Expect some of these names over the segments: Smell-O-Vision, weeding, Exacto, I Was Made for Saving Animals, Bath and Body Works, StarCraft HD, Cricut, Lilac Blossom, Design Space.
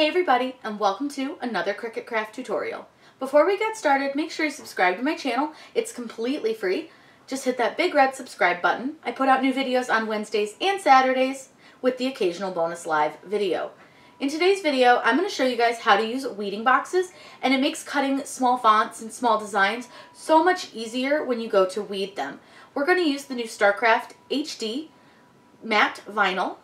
Hey everybody, and welcome to another Cricut craft tutorial. Before we get started, make sure you subscribe to my channel. It's completely free. Just hit that big red subscribe button. I put out new videos on Wednesdays and Saturdays with the occasional bonus live video. In today's video, I'm going to show you guys how to use weeding boxes, and it makes cutting small fonts and small designs so much easier when you go to weed them. We're going to use the new StarCraft HD matte vinyl.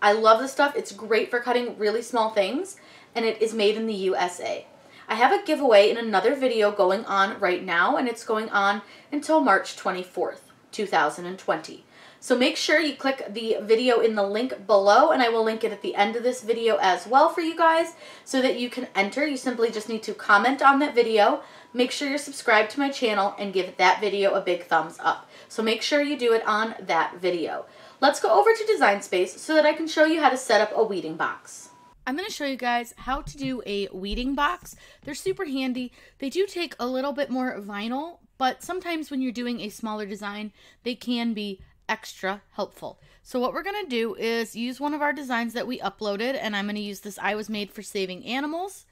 I love this stuff. It's great for cutting really small things, and it is made in the USA. I have a giveaway in another video going on right now, and it's going on until March 24th, 2020. So make sure you click the video in the link below, and I will link it at the end of this video as well for you guys so that you can enter. You simply just need to comment on that video, make sure you're subscribed to my channel, and give that video a big thumbs up. So make sure you do it on that video. Let's go over to Design Space so that I can show you how to set up a weeding box. I'm going to show you guys how to do a weeding box. They're super handy. They do take a little bit more vinyl, but sometimes when you're doing a smaller design, they can be extra helpful. So what we're going to do is use one of our designs that we uploaded, and I'm going to use this I Was Made for Saving Animals.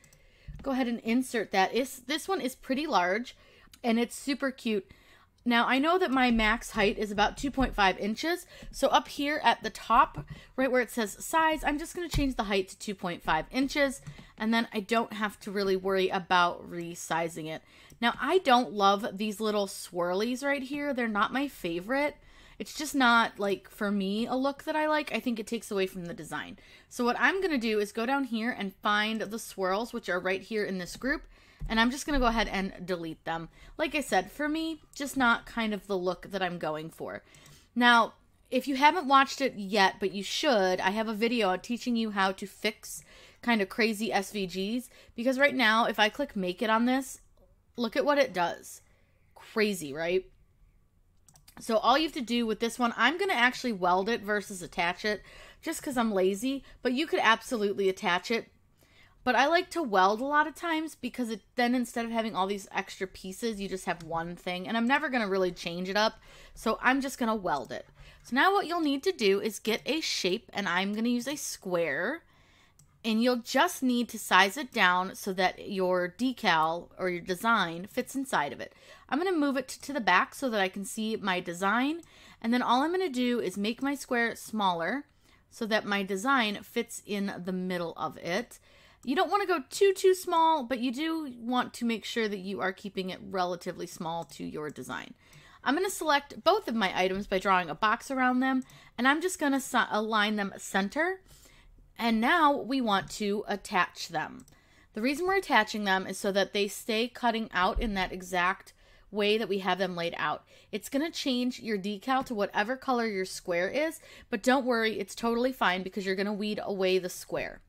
Go ahead and insert that. This one is pretty large, and it's super cute. Now, I know that my max height is about 2.5 inches, so up here at the top, right where it says size, I'm just going to change the height to 2.5 inches, and then I don't have to really worry about resizing it. Now, I don't love these little swirlies right here. They're not my favorite. It's just not, like, for me, a look that I like. I think it takes away from the design. So what I'm going to do is go down here and find the swirls, which are right here in this group, and I'm just going to go ahead and delete them. Like I said, for me, just not kind of the look that I'm going for. Now, if you haven't watched it yet, but you should, I have a video teaching you how to fix kind of crazy SVGs, because right now, if I click make it on this, look at what it does. Crazy, right? So all you have to do with this one, I'm going to actually weld it versus attach it, just because I'm lazy, but you could absolutely attach it. But I like to weld a lot of times because then instead of having all these extra pieces, you just have one thing. And I'm never going to really change it up, so I'm just going to weld it. So now what you'll need to do is get a shape, and I'm going to use a square. And you'll just need to size it down so that your decal or your design fits inside of it. I'm going to move it to the back so that I can see my design. And then all I'm going to do is make my square smaller so that my design fits in the middle of it. You don't want to go too small, but you do want to make sure that you are keeping it relatively small to your design. I'm going to select both of my items by drawing a box around them, and I'm just going to align them center. And now we want to attach them. The reason we're attaching them is so that they stay cutting out in that exact way that we have them laid out. It's going to change your decal to whatever color your square is, but don't worry, it's totally fine because you're going to weed away the square.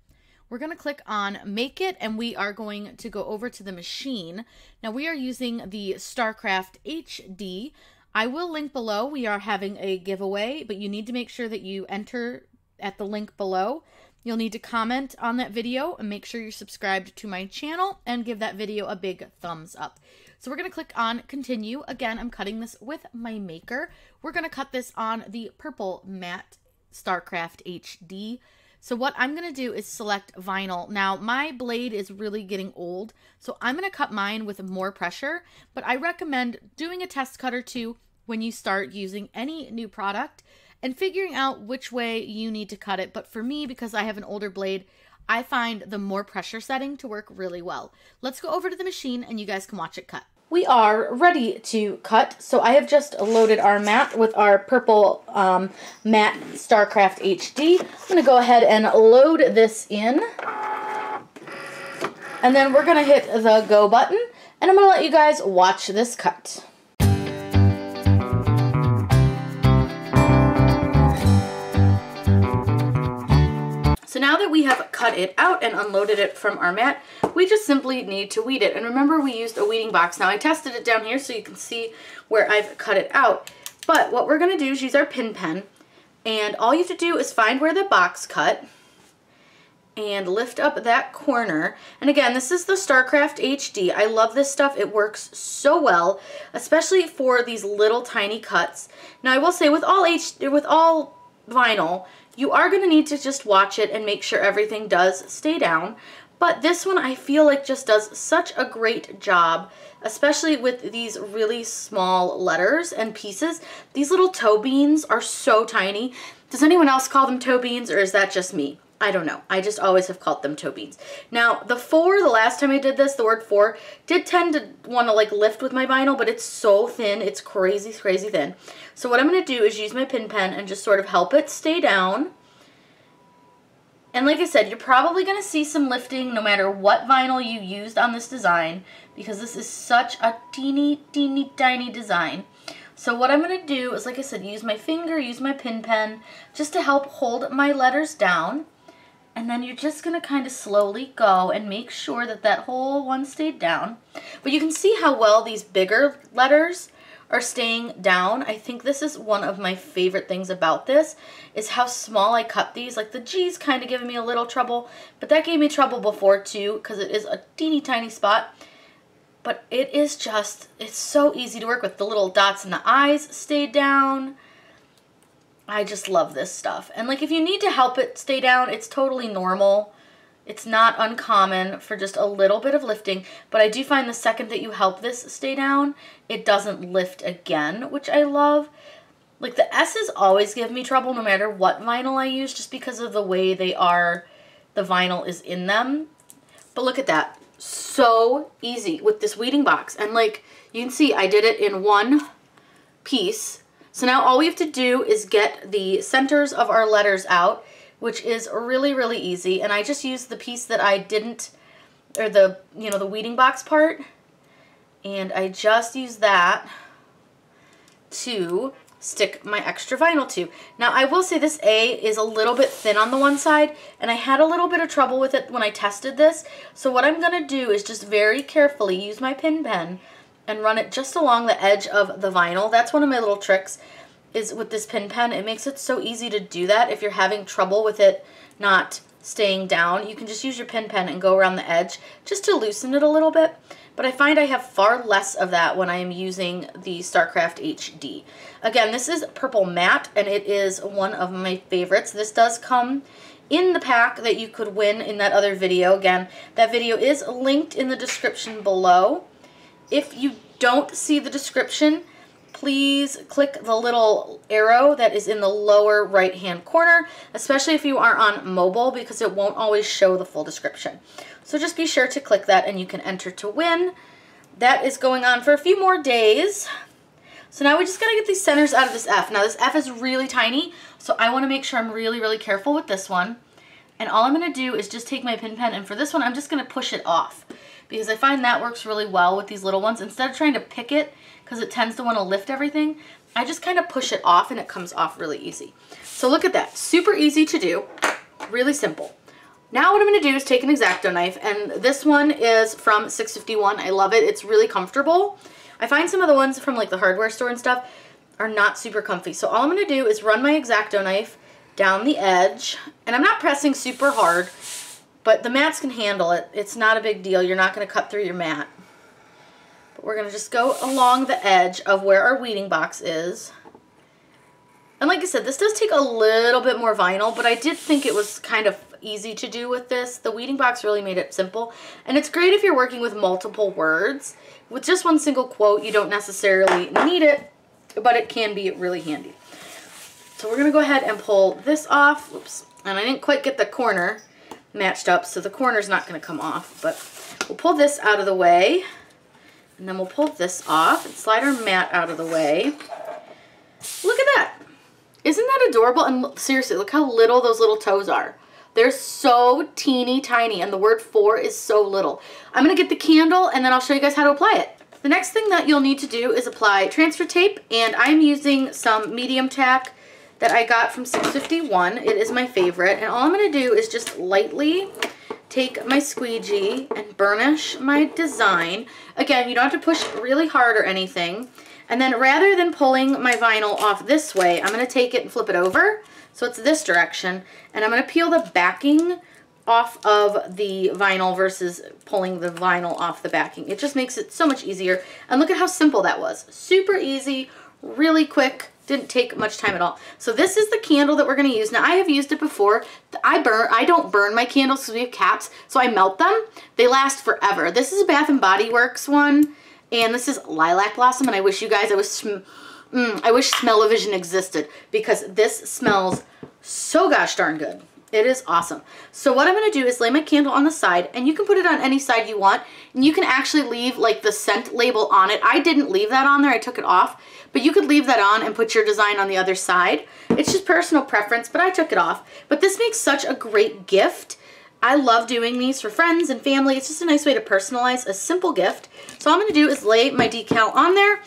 We're going to click on Make It, and we are going to go over to the machine. Now, we are using the StarCraft HD. I will link below. We are having a giveaway, but you need to make sure that you enter at the link below. You'll need to comment on that video and make sure you're subscribed to my channel and give that video a big thumbs up. So we're going to click on Continue. Again, I'm cutting this with my maker. We're going to cut this on the purple matte StarCraft HD. So what I'm going to do is select vinyl. Now, my blade is really getting old, so I'm going to cut mine with more pressure, but I recommend doing a test cut or two when you start using any new product and figuring out which way you need to cut it. But for me, because I have an older blade, I find the more pressure setting to work really well. Let's go over to the machine and you guys can watch it cut. We are ready to cut, so I have just loaded our mat with our purple matte StarCraft HD. I'm going to go ahead and load this in, and then we're going to hit the go button, and I'm going to let you guys watch this cut. So now that we have cut it out and unloaded it from our mat, we just simply need to weed it. And remember, we used a weeding box. Now, I tested it down here so you can see where I've cut it out. But what we're going to do is use our pin pen. And all you have to do is find where the box cut and lift up that corner. And again, this is the StarCraft HD. I love this stuff. It works so well, especially for these little tiny cuts. Now, I will say with all vinyl, You are going to need to just watch it and make sure everything does stay down. But this one I feel like just does such a great job, especially with these really small letters and pieces. These little toe beans are so tiny. Does anyone else call them toe beans, or is that just me? I don't know. I just always have called them toe beans. Now, the four, the last time I did this, the word four, did tend to want to like lift with my vinyl, but it's so thin. It's crazy, crazy thin. So what I'm going to do is use my pin pen and just sort of help it stay down. And like I said, you're probably going to see some lifting no matter what vinyl you used on this design, because this is such a teeny, tiny design. So what I'm going to do is, like I said, use my finger, use my pin pen, just to help hold my letters down. And then you're just going to kind of slowly go and make sure that that whole one stayed down. But you can see how well these bigger letters are staying down. I think this is one of my favorite things about this, is how small I cut these. Like the G's kind of giving me a little trouble, but that gave me trouble before too, because it is a teeny tiny spot. But it is just, it's so easy to work with. The little dots and the I's stayed down. I just love this stuff. And like, if you need to help it stay down, it's totally normal. It's not uncommon for just a little bit of lifting, but I do find the second that you help this stay down, it doesn't lift again, which I love. Like the S's always give me trouble no matter what vinyl I use, just because of the way they are, the vinyl is in them. But look at that. So easy with this weeding box. And like you can see, I did it in one piece. So now all we have to do is get the centers of our letters out, which is really, really easy. And I just used the piece that I didn't, or the, you know, the weeding box part. And I just used that to stick my extra vinyl to. Now I will say this A is a little bit thin on the one side, and I had a little bit of trouble with it when I tested this. So what I'm gonna do is just very carefully use my pin pen and run it just along the edge of the vinyl. That's one of my little tricks, is with this pin pen. It makes it so easy to do that. If you're having trouble with it not staying down, you can just use your pin pen and go around the edge just to loosen it a little bit. But I find I have far less of that when I am using the StarCraft HD. Again, this is Purple Matte, and it is one of my favorites. This does come in the pack that you could win in that other video. Again, that video is linked in the description below. If you don't see the description, please click the little arrow that is in the lower right hand corner, especially if you are on mobile, because it won't always show the full description. So just be sure to click that and you can enter to win. That is going on for a few more days. So now we just gotta get these centers out of this F. Now this F is really tiny, so I wanna make sure I'm really, really careful with this one. And all I'm gonna do is just take my pin pen, and for this one I'm just gonna push it off, because I find that works really well with these little ones. Instead of trying to pick it, because it tends to want to lift everything, I just kind of push it off and it comes off really easy. So look at that. Super easy to do. Really simple. Now what I'm going to do is take an Exacto knife, and this one is from 651. I love it. It's really comfortable. I find some of the ones from like the hardware store and stuff are not super comfy. So all I'm going to do is run my Exacto knife down the edge, and I'm not pressing super hard, but the mats can handle it. It's not a big deal. You're not going to cut through your mat. But we're going to just go along the edge of where our weeding box is. And like I said, this does take a little bit more vinyl, but I did think it was kind of easy to do with this. The weeding box really made it simple. And it's great if you're working with multiple words. With just one single quote, you don't necessarily need it, but it can be really handy. So we're going to go ahead and pull this off. Oops. And I didn't quite get the corner matched up, so the corner's not going to come off, but we'll pull this out of the way, and then we'll pull this off and slide our mat out of the way. Look at that. Isn't that adorable? And seriously, look how little those little toes are. They're so teeny tiny, and the word four is so little. I'm going to get the candle and then I'll show you guys how to apply it. The next thing that you'll need to do is apply transfer tape, and I'm using some medium tack that I got from 651. It is my favorite. And all I'm going to do is just lightly take my squeegee and burnish my design. Again, you don't have to push really hard or anything. And then rather than pulling my vinyl off this way, I'm going to take it and flip it over, so it's this direction. And I'm going to peel the backing off of the vinyl versus pulling the vinyl off the backing. It just makes it so much easier. And look at how simple that was. Super easy, really quick. Didn't take much time at all. So this is the candle that we're going to use. Now I have used it before. I don't burn my candles because we have caps, so I melt them. They last forever. This is a Bath and Body Works one, and this is Lilac Blossom. And I wish you guys, I wish Smell-O-Vision existed, because this smells so gosh darn good. It is awesome. So what I'm going to do is lay my candle on the side, and you can put it on any side you want, and you can actually leave like the scent label on it. I didn't leave that on there. I took it off, but you could leave that on and put your design on the other side. It's just personal preference, but I took it off. But this makes such a great gift. I love doing these for friends and family. It's just a nice way to personalize a simple gift. So all I'm going to do is lay my decal on there.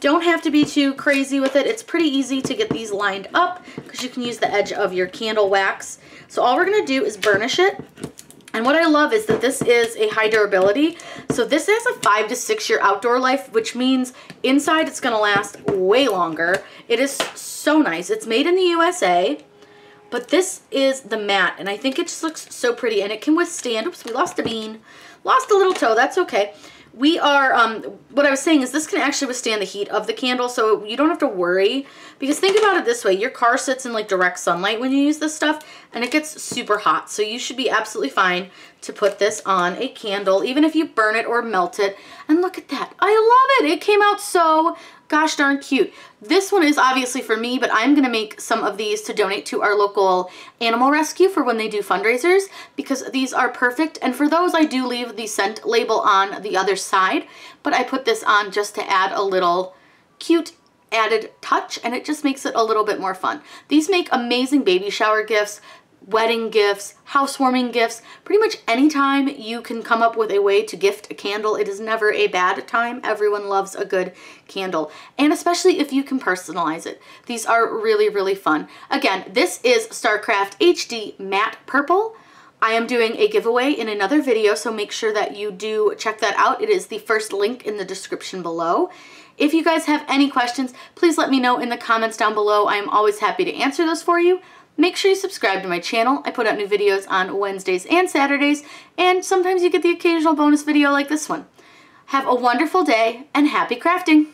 Don't have to be too crazy with it. It's pretty easy to get these lined up because you can use the edge of your candle wax. So all we're going to do is burnish it. And what I love is that this is a high durability. So this has a 5 to 6 year outdoor life, which means inside it's going to last way longer. It is so nice. It's made in the USA, but this is the matte, and I think it just looks so pretty, and it can withstand, oops, we lost a bean, lost a little toe, that's okay. We are, what I was saying is this can actually withstand the heat of the candle, so you don't have to worry, because think about it this way, your car sits in like direct sunlight when you use this stuff, and it gets super hot, so you should be absolutely fine to put this on a candle, even if you burn it or melt it. And look at that, I love it. It came out so gosh darn cute. This one is obviously for me, but I'm gonna make some of these to donate to our local animal rescue for when they do fundraisers, because these are perfect. And for those, I do leave the scent label on the other side, but I put this on just to add a little cute added touch, and it just makes it a little bit more fun. These make amazing baby shower gifts, wedding gifts, housewarming gifts. Pretty much any time you can come up with a way to gift a candle, it is never a bad time. Everyone loves a good candle, and especially if you can personalize it. These are really, really fun. Again, this is StarCraft HD Matte Purple. I am doing a giveaway in another video, so make sure that you do check that out. It is the first link in the description below. If you guys have any questions, please let me know in the comments down below. I am always happy to answer those for you. Make sure you subscribe to my channel. I put out new videos on Wednesdays and Saturdays, and sometimes you get the occasional bonus video like this one. Have a wonderful day, and happy crafting!